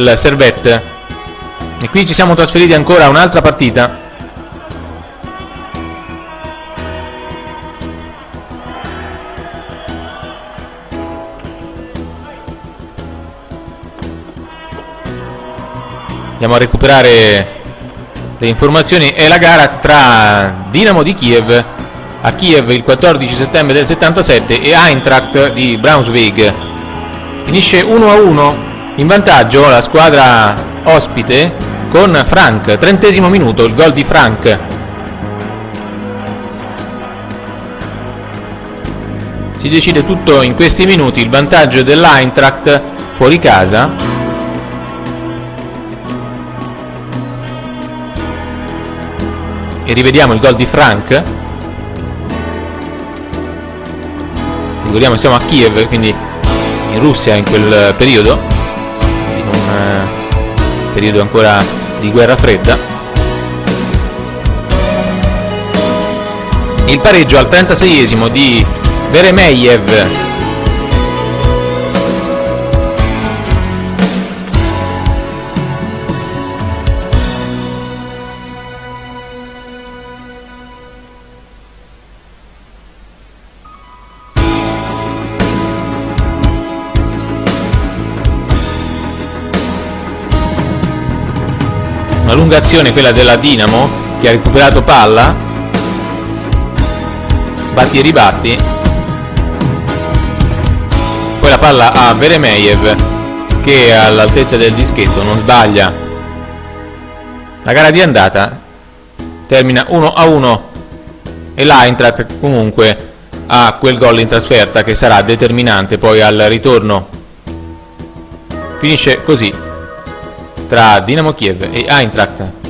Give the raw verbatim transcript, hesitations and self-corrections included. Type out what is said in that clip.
il servette. E qui ci siamo trasferiti ancora a un'altra partita. Andiamo a recuperare le informazioni. È la gara tra Dinamo di Kiev, a Kiev il quattordici settembre del settantasette, e Eintracht di Braunschweig. Finisce uno a uno in vantaggio la squadra ospite con Frank. Trentesimo minuto, il gol di Frank. Si decide tutto in questi minuti. Il vantaggio dell'Eintracht fuori casa. E rivediamo il gol di Frank. Ricordiamo che siamo a Kiev, quindi in Russia in quel periodo, in un periodo ancora di guerra fredda. Il pareggio al trentaseiesimo di Veremeyev. Una lunga azione quella della Dinamo, che ha recuperato palla, batti e ribatti, poi la palla a Veremeyev, che all'altezza del dischetto non sbaglia. La gara di andata termina uno a uno e l'Eintracht comunque ha quel gol in trasferta che sarà determinante poi al ritorno. Finisce così tra Dinamo Kiev e Eintracht.